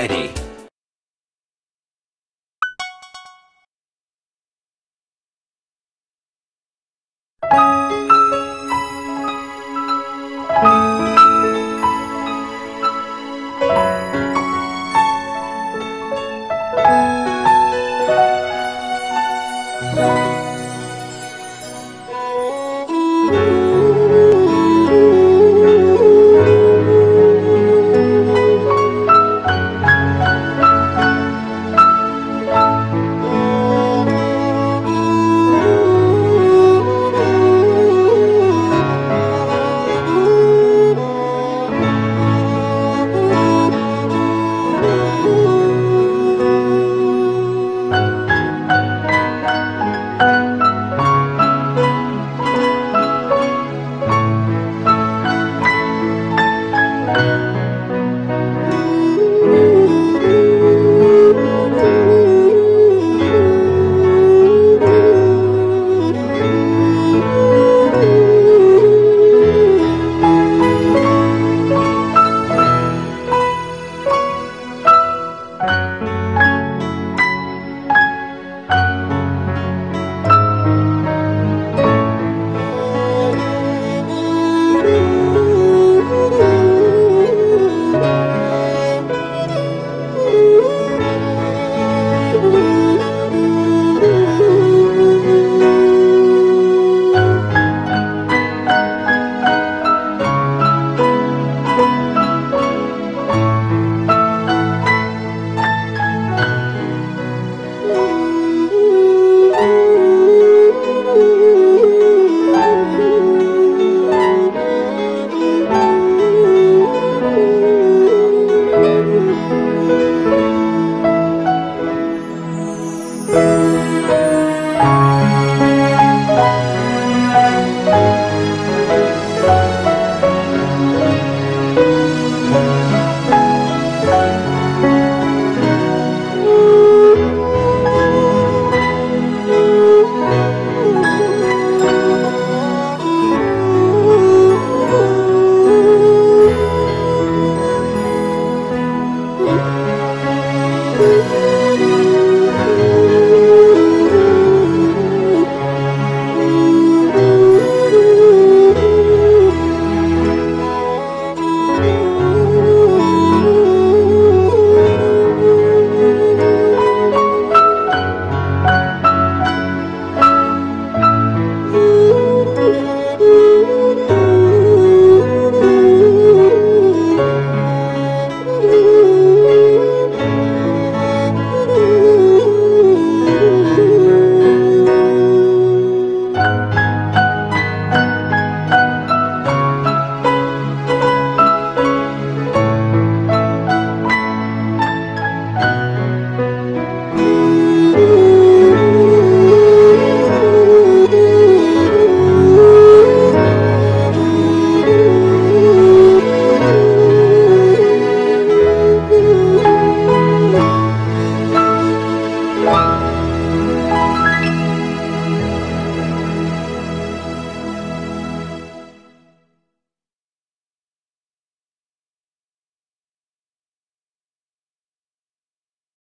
ready.